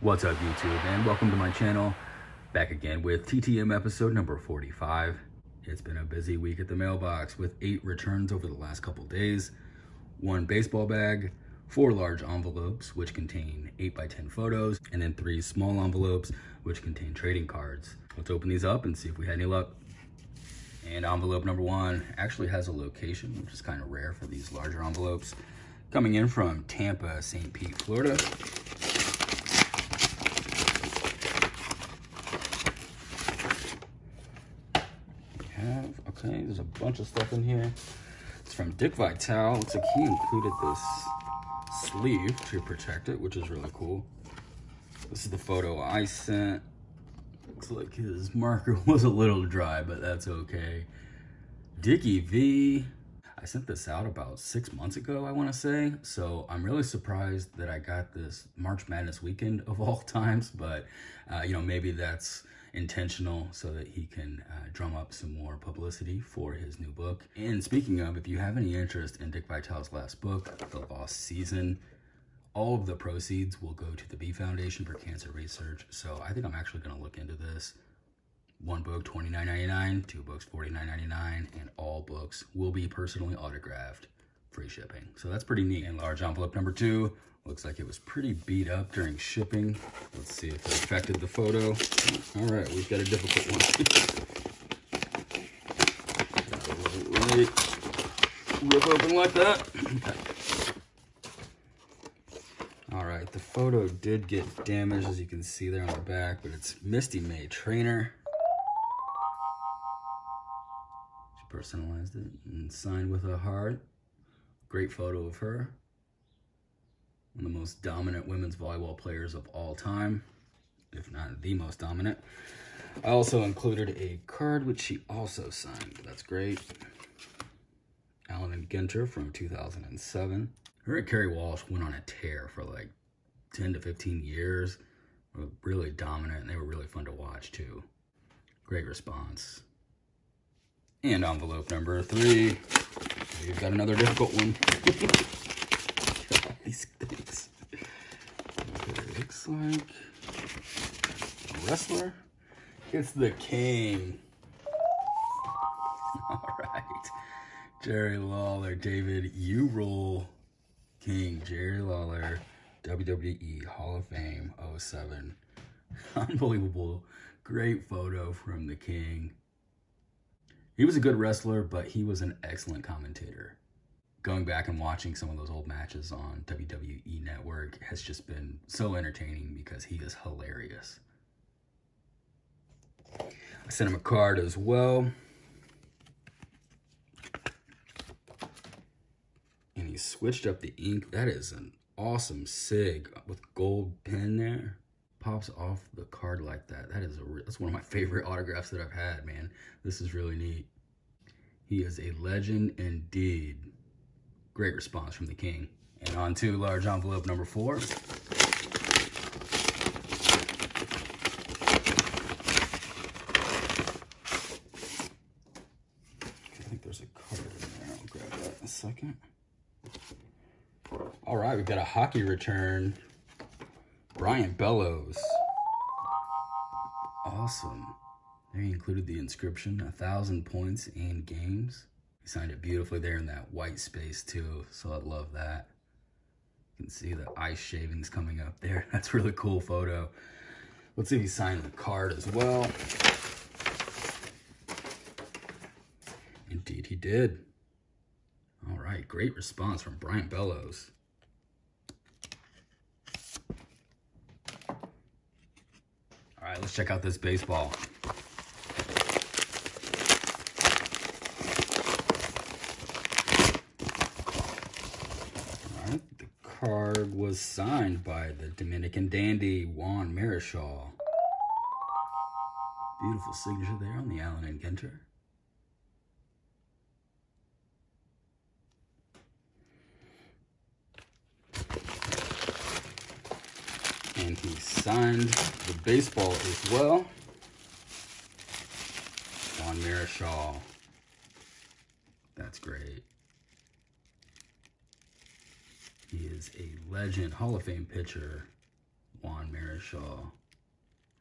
What's up, YouTube, and welcome to my channel. Back again with TTM episode number 45. It's been a busy week at the mailbox with 8 returns over the last couple days, 1 baseball bag, 4 large envelopes, which contain 8x10 photos, and then 3 small envelopes, which contain trading cards. Let's open these up and see if we had any luck. And envelope number 1 actually has a location, which is kind of rare for these larger envelopes. Coming in from Tampa, St. Pete, Florida. Okay, there's a bunch of stuff in here. It's from Dick Vitale. Looks like he included this sleeve to protect it, which is really cool. This is the photo I sent. Looks like his marker was a little dry, but that's okay. Dickie V. I sent this out about 6 months ago, I want to say. So I'm really surprised that I got this March Madness weekend of all times, but you know, maybe that's intentional so that he can drum up some more publicity for his new book. And speaking of, if you have any interest in Dick Vitale's last book, The Lost Season, all of the proceeds will go to the Bee Foundation for cancer research. So I think I'm actually going to look into this. 1 book, $29.99, 2 books, $49.99, and all books will be personally autographed, free shipping. So that's pretty neat. And large envelope number 2, looks like it was pretty beat up during shipping. Let's see if it affected the photo. All right, we've got a difficult one. Rip open like that. Okay. All right, the photo did get damaged, as you can see there on the back, but it's Misty May Trainer. Personalized it and signed with a heart. Great photo of her. One of the most dominant women's volleyball players of all time, if not the most dominant. I also included a card which she also signed. That's great. Allen and Ginter from 2007. Her and Carrie Walsh went on a tear for like 10 to 15 years. They were really dominant and they were really fun to watch too. Great response. And envelope number 3. We've got another difficult one. God, these things. It looks like a wrestler. It's the King. All right. Jerry Lawler, David, you roll. King, Jerry Lawler, WWE Hall of Fame, 07. Unbelievable. Great photo from the King. He was a good wrestler, but he was an excellent commentator. Going back and watching some of those old matches on WWE Network has just been so entertaining because he is hilarious. I sent him a card as well. And he switched up the ink. That is an awesome sig with gold pen there. Pops off the card like that. That's one of my favorite autographs that I've had, man. This is really neat. He is a legend indeed. Great response from the King. And on to large envelope number 4. I think there's a card in there. I'll grab that in a second. All right, we've got a hockey return. Brian Bellows. Awesome. There he included the inscription, 1,000 points and games. He signed it beautifully there in that white space too, so I love that. You can see the ice shavings coming up there. That's a really cool photo. Let's see if he signed the card as well. Indeed he did. All right, great response from Brian Bellows. All right, let's check out this baseball. All right, the card was signed by the Dominican dandy, Juan Marichal. Beautiful signature there on the Allen and Ginter. And he signed the baseball as well. Juan Marichal. That's great. He is a legend, Hall of Fame pitcher, Juan Marichal.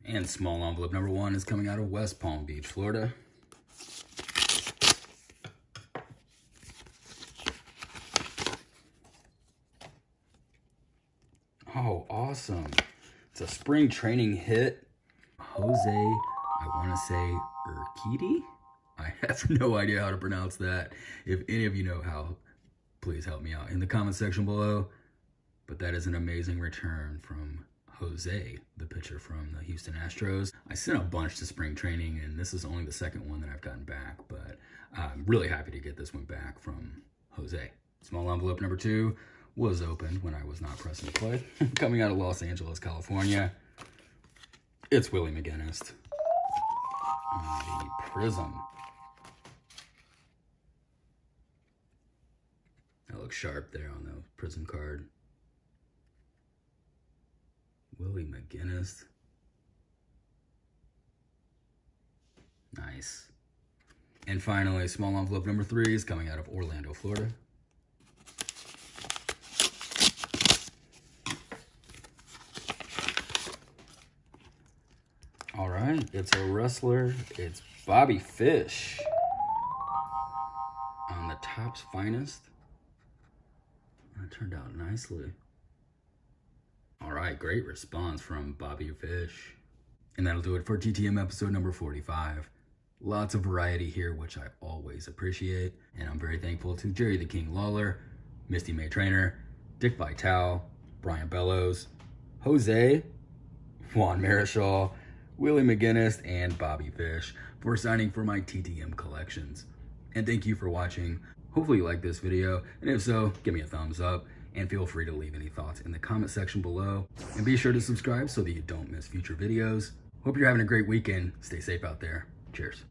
And small envelope number one is coming out of West Palm Beach, Florida. Oh, awesome. It's a spring training hit. Jose, I want to say Urquidy? I have no idea how to pronounce that. If any of you know how, please help me out in the comment section below. But that is an amazing return from Jose, the pitcher from the Houston Astros. I sent a bunch to spring training, and this is only the second one that I've gotten back, but I'm really happy to get this one back from Jose. Small envelope number two was opened when I was not pressing play. Coming out of Los Angeles, California. It's Willie McGinnis. The Prism. That looks sharp there on the Prism card. Willie McGinnis. Nice. And finally, small envelope number three is coming out of Orlando, Florida. All right, it's a wrestler. It's Bobby Fish on the Topps Finest. That turned out nicely. All right, great response from Bobby Fish. And that'll do it for TTM episode number 45. Lots of variety here, which I always appreciate. And I'm very thankful to Jerry the King Lawler, Misty May Trainer, Dick Vitale, Brian Bellows, Jose, Juan Marichal, Willie McGinnis, and Bobby Fish for signing for my TTM collections. And thank you for watching. Hopefully you like this video, and if so, give me a thumbs up, and feel free to leave any thoughts in the comment section below. And be sure to subscribe so that you don't miss future videos. Hope you're having a great weekend. Stay safe out there. Cheers.